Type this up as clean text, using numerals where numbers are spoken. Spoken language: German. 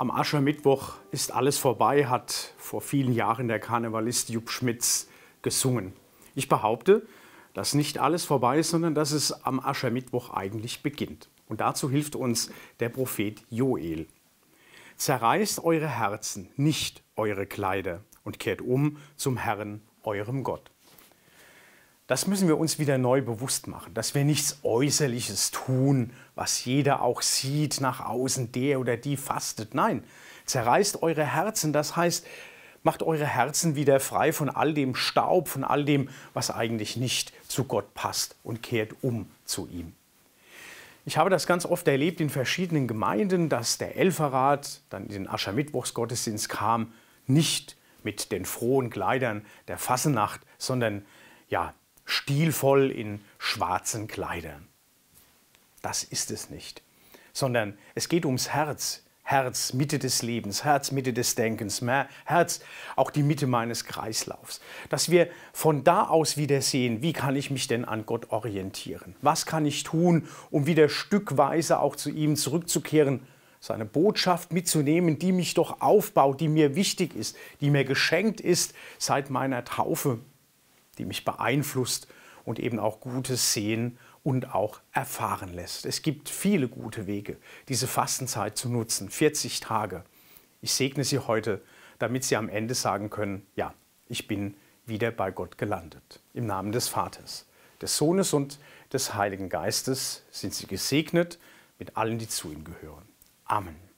Am Aschermittwoch ist alles vorbei, hat vor vielen Jahren der Karnevalist Jupp Schmitz gesungen. Ich behaupte, dass nicht alles vorbei ist, sondern dass es am Aschermittwoch eigentlich beginnt. Und dazu hilft uns der Prophet Joel. Zerreißt eure Herzen, nicht eure Kleider, und kehrt um zum Herrn, eurem Gott. Das müssen wir uns wieder neu bewusst machen, dass wir nichts Äußerliches tun, was jeder auch sieht nach außen, der oder die fastet. Nein, zerreißt eure Herzen, das heißt, macht eure Herzen wieder frei von all dem Staub, von all dem, was eigentlich nicht zu Gott passt, und kehrt um zu ihm. Ich habe das ganz oft erlebt in verschiedenen Gemeinden, dass der Elferrat dann in den Aschermittwochsgottesdienst kam, nicht mit den frohen Kleidern der Fassenacht, sondern ja, stilvoll in schwarzen Kleidern. Das ist es nicht, sondern es geht ums Herz. Herz, Mitte des Lebens, Herz, Mitte des Denkens, Herz, auch die Mitte meines Kreislaufs. Dass wir von da aus wieder sehen, wie kann ich mich denn an Gott orientieren? Was kann ich tun, um wieder stückweise auch zu ihm zurückzukehren, seine Botschaft mitzunehmen, die mich doch aufbaut, die mir wichtig ist, die mir geschenkt ist seit meiner Taufe, die mich beeinflusst und eben auch Gutes sehen und auch erfahren lässt. Es gibt viele gute Wege, diese Fastenzeit zu nutzen, 40 Tage. Ich segne Sie heute, damit Sie am Ende sagen können, ja, ich bin wieder bei Gott gelandet. Im Namen des Vaters, des Sohnes und des Heiligen Geistes sind Sie gesegnet mit allen, die zu ihm gehören. Amen.